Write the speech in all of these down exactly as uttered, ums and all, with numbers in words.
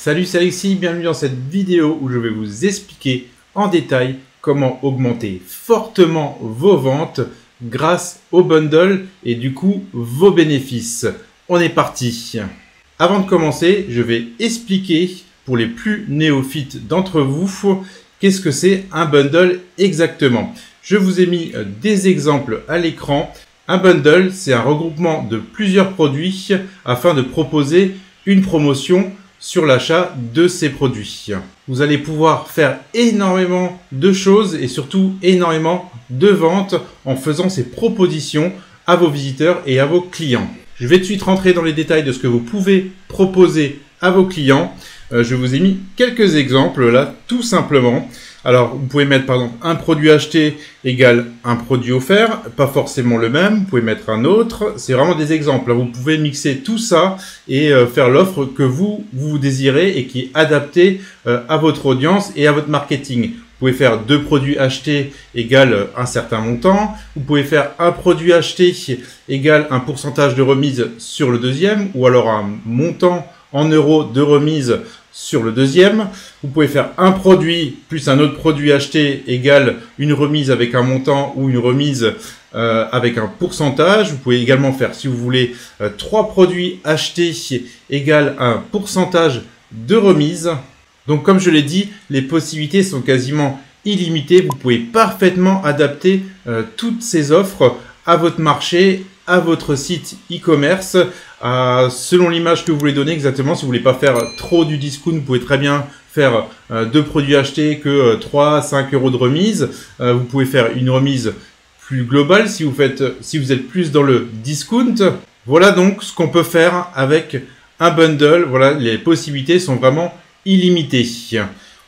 Salut, c'est Alexis, bienvenue dans cette vidéo où je vais vous expliquer en détail comment augmenter fortement vos ventes grâce au bundle et du coup vos bénéfices. On est parti. Avant de commencer, je vais expliquer pour les plus néophytes d'entre vous qu'est-ce que c'est un bundle exactement. Je vous ai mis des exemples à l'écran. Un bundle, c'est un regroupement de plusieurs produits afin de proposer une promotion sur l'achat de ces produits. Vous allez pouvoir faire énormément de choses et surtout énormément de ventes en faisant ces propositions à vos visiteurs et à vos clients. Je vais tout de suite rentrer dans les détails de ce que vous pouvez proposer à vos clients. Euh, je vous ai mis quelques exemples là, tout simplement. Alors, vous pouvez mettre par exemple un produit acheté égale un produit offert, pas forcément le même, vous pouvez mettre un autre. C'est vraiment des exemples. Vous pouvez mixer tout ça et euh, faire l'offre que vous, vous désirez et qui est adaptée euh, à votre audience et à votre marketing. Vous pouvez faire deux produits achetés égale un certain montant. Vous pouvez faire un produit acheté égale un pourcentage de remise sur le deuxième ou alors un montant en euros de remise sur le deuxième. Vous pouvez faire un produit plus un autre produit acheté égale une remise avec un montant ou une remise euh, avec un pourcentage. Vous pouvez également faire, si vous voulez, euh, trois produits achetés égale un pourcentage de remise. Donc comme je l'ai dit, les possibilités sont quasiment illimitées. Vous pouvez parfaitement adapter euh, toutes ces offres à votre marché, à votre site e-commerce, euh, selon l'image que vous voulez donner exactement. Si vous voulez pas faire trop du discount, vous pouvez très bien faire euh, deux produits achetés que euh, trois à cinq euros de remise. Euh, vous pouvez faire une remise plus globale si vous faites, si vous êtes plus dans le discount. Voilà donc ce qu'on peut faire avec un bundle. Voilà, les possibilités sont vraiment illimitées.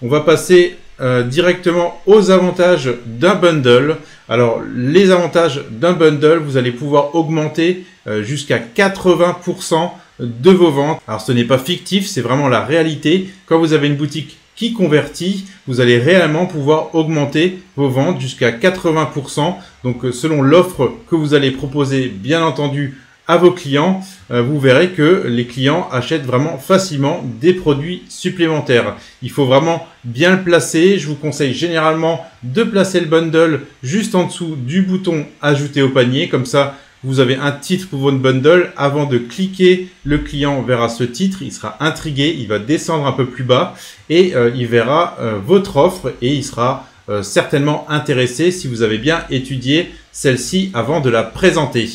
On va passer euh, directement aux avantages d'un bundle. Alors, les avantages d'un bundle, vous allez pouvoir augmenter euh, jusqu'à quatre-vingts pour cent de vos ventes. Alors, ce n'est pas fictif, c'est vraiment la réalité. Quand vous avez une boutique qui convertit, vous allez réellement pouvoir augmenter vos ventes jusqu'à quatre-vingts pour cent. Donc, selon l'offre que vous allez proposer, bien entendu, à vos clients, euh, vous verrez que les clients achètent vraiment facilement des produits supplémentaires. Il faut vraiment bien le placer. Je vous conseille généralement de placer le bundle juste en dessous du bouton ajouter au panier. Comme ça, vous avez un titre pour votre bundle. Avant de cliquer, le client verra ce titre. Il sera intrigué. Il va descendre un peu plus bas et euh, il verra euh, votre offre et il sera euh, certainement intéressé si vous avez bien étudié celle-ci avant de la présenter.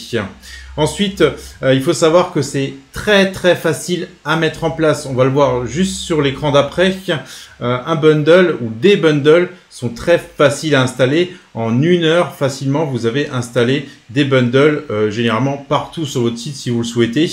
Ensuite, euh, il faut savoir que c'est très très facile à mettre en place. On va le voir juste sur l'écran d'après. Euh, un bundle ou des bundles sont très faciles à installer. En une heure, facilement, vous avez installé des bundles euh, généralement partout sur votre site si vous le souhaitez.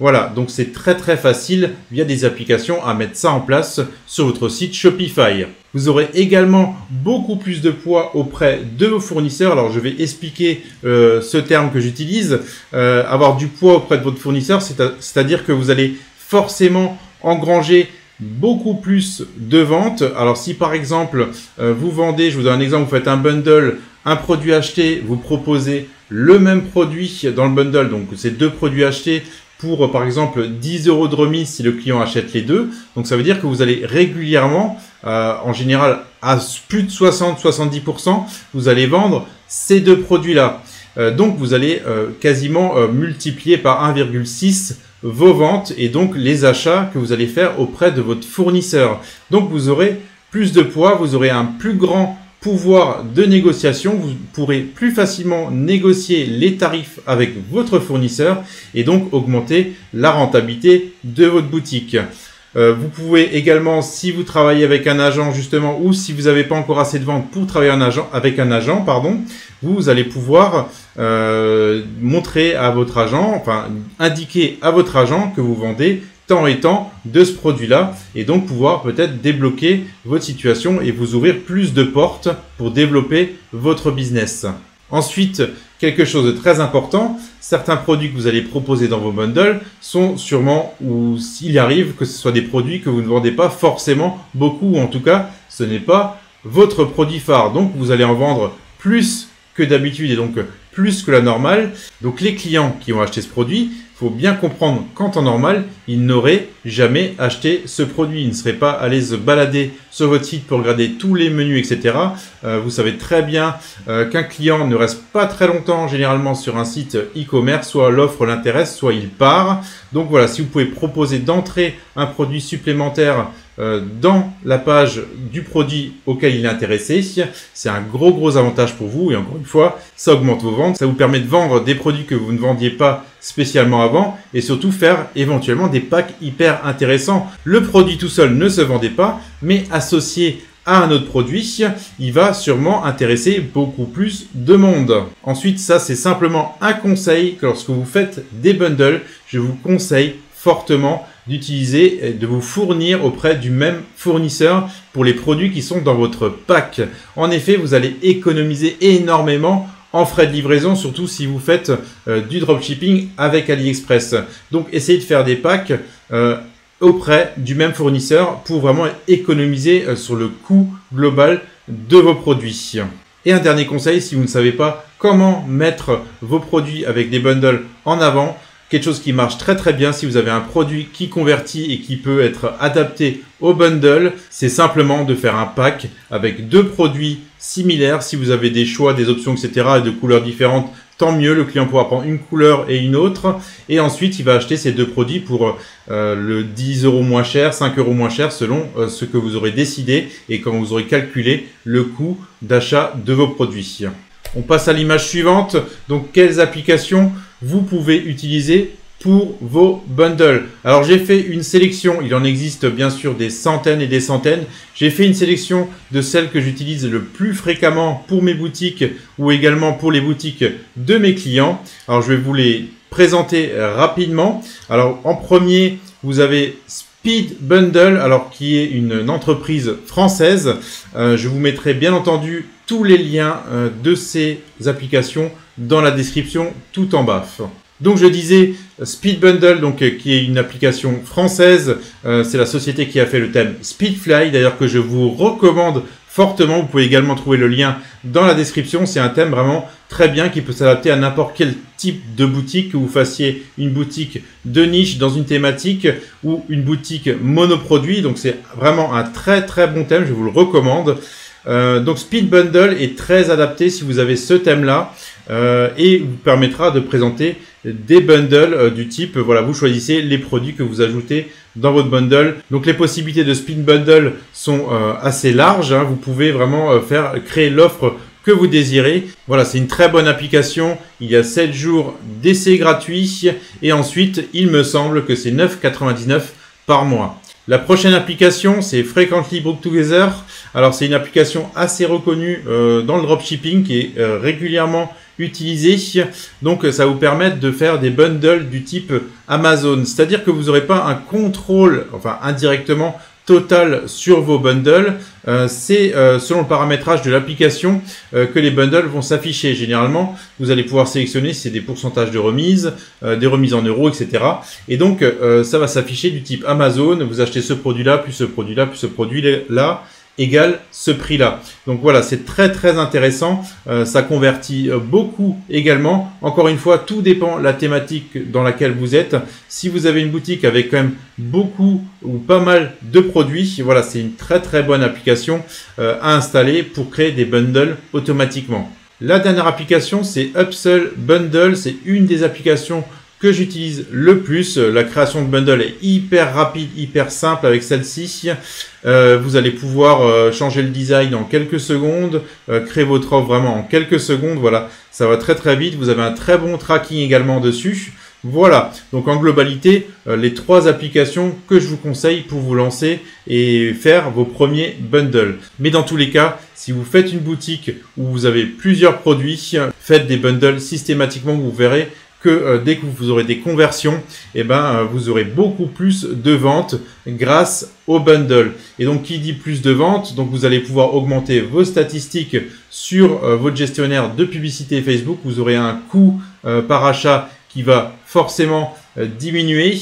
Voilà, donc c'est très très facile via des applications à mettre ça en place sur votre site Shopify. Vous aurez également beaucoup plus de poids auprès de vos fournisseurs. Alors je vais expliquer euh, ce terme que j'utilise. Euh, avoir du poids auprès de votre fournisseur, c'est-à-dire que vous allez forcément engranger beaucoup plus de ventes. Alors si par exemple euh, vous vendez, je vous donne un exemple, vous faites un bundle, un produit acheté, vous proposez le même produit dans le bundle, donc c'est deux produits achetés, pour par exemple dix euros de remise si le client achète les deux. Donc ça veut dire que vous allez régulièrement, euh, en général à plus de soixante à soixante-dix pour cent, vous allez vendre ces deux produits-là. Euh, donc vous allez euh, quasiment euh, multiplier par un virgule six vos ventes et donc les achats que vous allez faire auprès de votre fournisseur. Donc vous aurez plus de poids, vous aurez un plus grand pouvoir de négociation, vous pourrez plus facilement négocier les tarifs avec votre fournisseur et donc augmenter la rentabilité de votre boutique. Euh, vous pouvez également, si vous travaillez avec un agent justement ou si vous n'avez pas encore assez de ventes pour travailler un agent, avec un agent, pardon, vous allez pouvoir euh, montrer à votre agent, enfin indiquer à votre agent que vous vendez tant et tant de ce produit-là et donc pouvoir peut-être débloquer votre situation et vous ouvrir plus de portes pour développer votre business. Ensuite, quelque chose de très important, certains produits que vous allez proposer dans vos bundles sont sûrement, ou s'il arrive que ce soit des produits que vous ne vendez pas forcément beaucoup, ou en tout cas, ce n'est pas votre produit phare. Donc, vous allez en vendre plus que d'habitude et donc plus que la normale. Donc, les clients qui ont acheté ce produit faut bien comprendre qu'en temps normal, il n'aurait jamais acheté ce produit. Il ne serait pas allé se balader sur votre site pour regarder tous les menus, et cetera. Euh, vous savez très bien euh, qu'un client ne reste pas très longtemps généralement sur un site e-commerce, soit l'offre l'intéresse, soit il part. Donc voilà, si vous pouvez proposer d'entrer un produit supplémentaire euh, dans la page du produit auquel il est intéressé, c'est un gros gros avantage pour vous. Et encore une fois, ça augmente vos ventes, ça vous permet de vendre des produits que vous ne vendiez pas spécialement avant et surtout faire éventuellement des packs hyper intéressants. Le produit tout seul ne se vendait pas, mais associé à un autre produit, il va sûrement intéresser beaucoup plus de monde. Ensuite, ça c'est simplement un conseil que lorsque vous faites des bundles, je vous conseille fortement d'utiliser et de vous fournir auprès du même fournisseur pour les produits qui sont dans votre pack. En effet, vous allez économiser énormément en frais de livraison, surtout si vous faites euh, du dropshipping avec AliExpress. Donc, essayez de faire des packs euh, auprès du même fournisseur pour vraiment économiser euh, sur le coût global de vos produits. Et un dernier conseil, si vous ne savez pas comment mettre vos produits avec des bundles en avant, quelque chose qui marche très très bien si vous avez un produit qui convertit et qui peut être adapté au bundle, c'est simplement de faire un pack avec deux produits similaires. Si vous avez des choix, des options, et cetera et de couleurs différentes, tant mieux, le client pourra prendre une couleur et une autre. Et ensuite, il va acheter ces deux produits pour euh, le dix euros moins cher, cinq euros moins cher selon euh, ce que vous aurez décidé et quand vous aurez calculé le coût d'achat de vos produits. On passe à l'image suivante. Donc, quelles applications vous pouvez utiliser pour vos bundles? Alors j'ai fait une sélection, il en existe bien sûr des centaines et des centaines. J'ai fait une sélection de celles que j'utilise le plus fréquemment pour mes boutiques ou également pour les boutiques de mes clients. Alors je vais vous les présenter rapidement. Alors en premier, vous avez Speed Bundle, alors qui est une entreprise française. Euh, je vous mettrai bien entendu tous les liens euh, de ces applications dans la description tout en bas. Donc je disais Speed Bundle, donc qui est une application française, euh, c'est la société qui a fait le thème Speedfly, d'ailleurs que je vous recommande fortement. Vous pouvez également trouver le lien dans la description. C'est un thème vraiment très bien qui peut s'adapter à n'importe quel type de boutique, que vous fassiez une boutique de niche dans une thématique ou une boutique monoproduit. Donc c'est vraiment un très très bon thème, je vous le recommande. Euh, donc Speed Bundle est très adapté si vous avez ce thème-là euh, et vous permettra de présenter des bundles euh, du type, euh, voilà, vous choisissez les produits que vous ajoutez dans votre bundle. Donc les possibilités de Speed Bundle sont euh, assez larges, hein, vous pouvez vraiment euh, faire créer l'offre que vous désirez. Voilà, c'est une très bonne application. Il y a sept jours d'essai gratuit et ensuite, il me semble que c'est neuf euros quatre-vingt-dix-neuf par mois. La prochaine application, c'est Frequently Bought Together. Alors, c'est une application assez reconnue euh, dans le dropshipping qui est euh, régulièrement utilisée. Donc, ça va vous permettre de faire des bundles du type Amazon. C'est-à-dire que vous n'aurez pas un contrôle, enfin indirectement, total sur vos bundles. Euh, c'est euh, selon le paramétrage de l'application euh, que les bundles vont s'afficher. Généralement, vous allez pouvoir sélectionner si c'est des pourcentages de remise, euh, des remises en euros, et cetera. Et donc, euh, ça va s'afficher du type Amazon. Vous achetez ce produit-là, plus ce produit-là, plus ce produit-là, égale ce prix-là. Donc voilà, c'est très très intéressant. Euh, ça convertit beaucoup également. Encore une fois, tout dépend de la thématique dans laquelle vous êtes. Si vous avez une boutique avec quand même beaucoup ou pas mal de produits, voilà, c'est une très très bonne application euh, à installer pour créer des bundles automatiquement. La dernière application, c'est Upsell Bundle. C'est une des applications que j'utilise le plus. La création de bundle est hyper rapide, hyper simple avec celle-ci. Euh, vous allez pouvoir euh, changer le design en quelques secondes, euh, créer votre offre vraiment en quelques secondes. Voilà, ça va très très vite. Vous avez un très bon tracking également dessus. Voilà, donc en globalité, euh, les trois applications que je vous conseille pour vous lancer et faire vos premiers bundles. Mais dans tous les cas, si vous faites une boutique où vous avez plusieurs produits, faites des bundles systématiquement, vous verrez que euh, dès que vous aurez des conversions, eh ben, euh, vous aurez beaucoup plus de ventes grâce au bundle. Et donc, qui dit plus de ventes, donc vous allez pouvoir augmenter vos statistiques sur euh, votre gestionnaire de publicité Facebook. Vous aurez un coût euh, par achat qui va forcément euh, diminuer.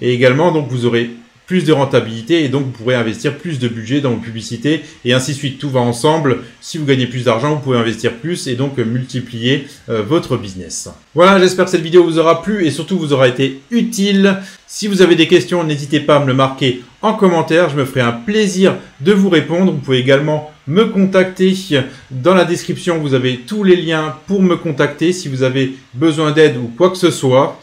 Et également, donc, vous aurez plus de rentabilité, et donc vous pourrez investir plus de budget dans vos publicités et ainsi de suite. Tout va ensemble. Si vous gagnez plus d'argent, vous pouvez investir plus et donc multiplier euh, votre business. Voilà, j'espère que cette vidéo vous aura plu et surtout vous aura été utile. Si vous avez des questions, n'hésitez pas à me le marquer en commentaire. Je me ferai un plaisir de vous répondre. Vous pouvez également me contacter. Dans la description, vous avez tous les liens pour me contacter si vous avez besoin d'aide ou quoi que ce soit.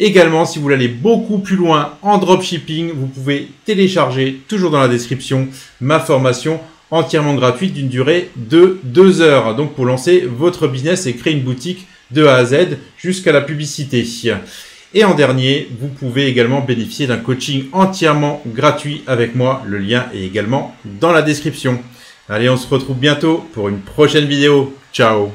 Également, si vous voulez aller beaucoup plus loin en dropshipping, vous pouvez télécharger, toujours dans la description, ma formation entièrement gratuite d'une durée de deux heures. Donc, pour lancer votre business et créer une boutique de A à Z jusqu'à la publicité. Et en dernier, vous pouvez également bénéficier d'un coaching entièrement gratuit avec moi. Le lien est également dans la description. Allez, on se retrouve bientôt pour une prochaine vidéo. Ciao!